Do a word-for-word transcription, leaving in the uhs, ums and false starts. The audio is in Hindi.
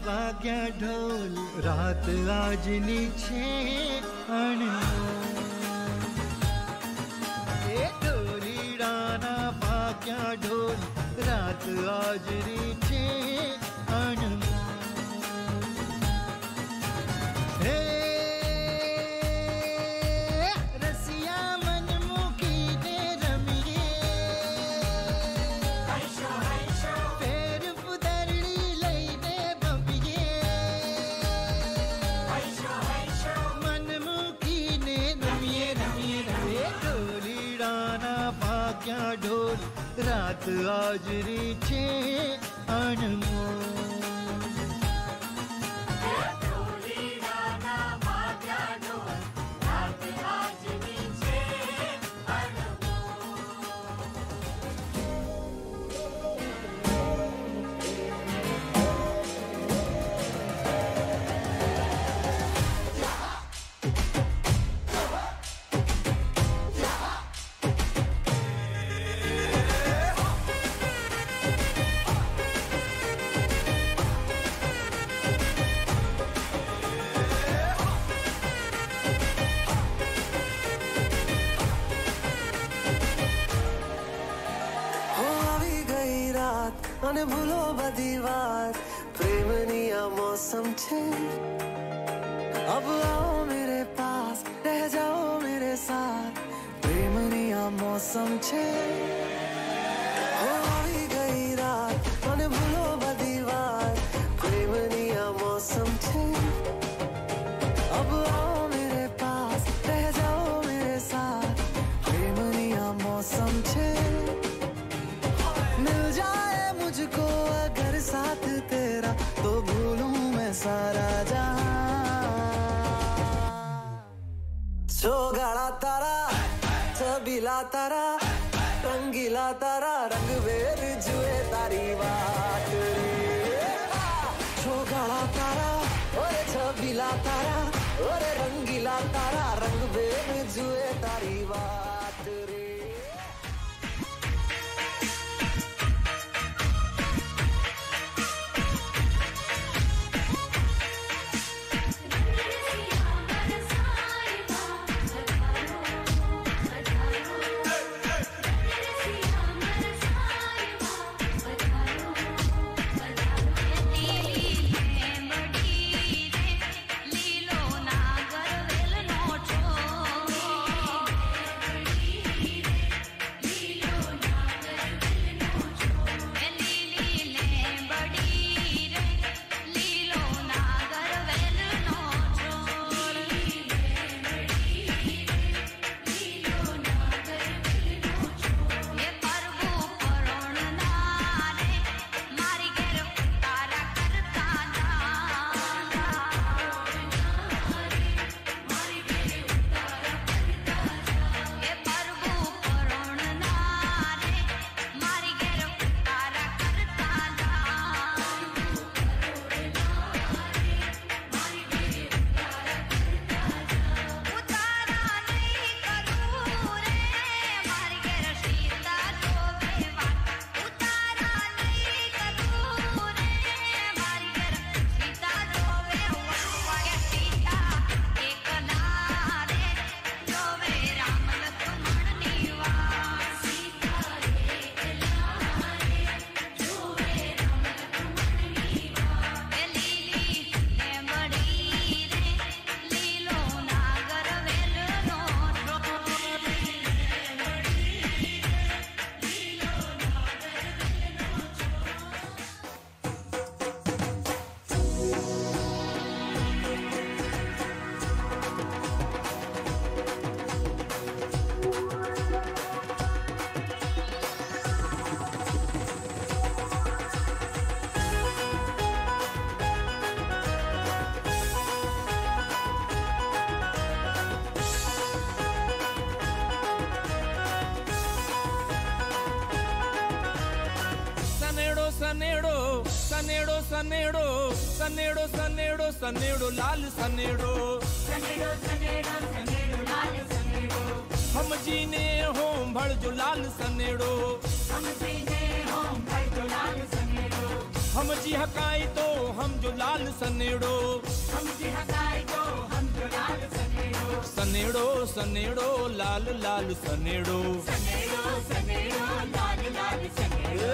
वाग्या ढोल रात आजनी छे अनमोल। ए ढोली राना वाग्या ढोल रात आजनी छे अनमोल। हे रसिया मन मुकी दे रमिए फेर पुतरड़ी लई दे बबिए मन मुकी ने रमिए रमिए रे ढोली राना भाग्या ढोल रात आजरी छे अनमोल। अने भूलो बदी बात प्रेमनी आ मौसम छे। अब आओ मेरे पास रह जाओ मेरे साथ प्रेमनी आ मौसम छे। हो आई गई रात अने भूलो बदी बात प्रेमनी आ मौसम छे। अब आओ मेरे पास रह जाओ मेरे साथ प्रेमनी आ मौसम छे। मुझको अगर साथ तेरा तो भूलूं मैं सारा जहां। चौगाड़ा तारा चबीला तारा रंगीला तारा रंगवेर जुए तारी बात रे। चौगाड़ा तारा और चबीला तारा और रंगीला तारा रंगवेर जुए तारी बात रे। सनेड़ो सनेड़ो सनेड़ो सनेड़ो सनेड़ो लाल सनेड़ो सनेड़ो सनेड़ो सनेड़ो लाल सनेड़ो। हम जीने हों भड़ जो लाल सनेड़ो हम जीने हों भड़ जो लाल सनेड़ो। हम जी हकाई तो हम जो लाल सनेड़ो, हम जी हकाई तो हम जो लाल सनेड़ो, सनेड़ो सनेड़ो लाल लाल सनेड़ो, सनेड़ो सनेड़ो लाल लाल सनेड़ो।